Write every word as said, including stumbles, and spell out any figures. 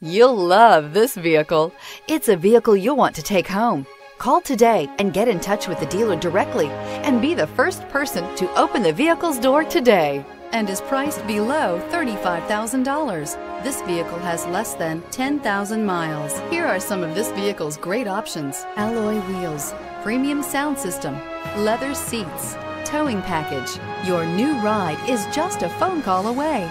You'll love this vehicle. It's a vehicle you'll want to take home. Call today and get in touch with the dealer directly and be the first person to open the vehicle's door today. And is priced below thirty-five thousand dollars. This vehicle has less than ten thousand miles. Here are some of this vehicle's great options: alloy wheels, premium sound system, leather seats, towing package. Your new ride is just a phone call away.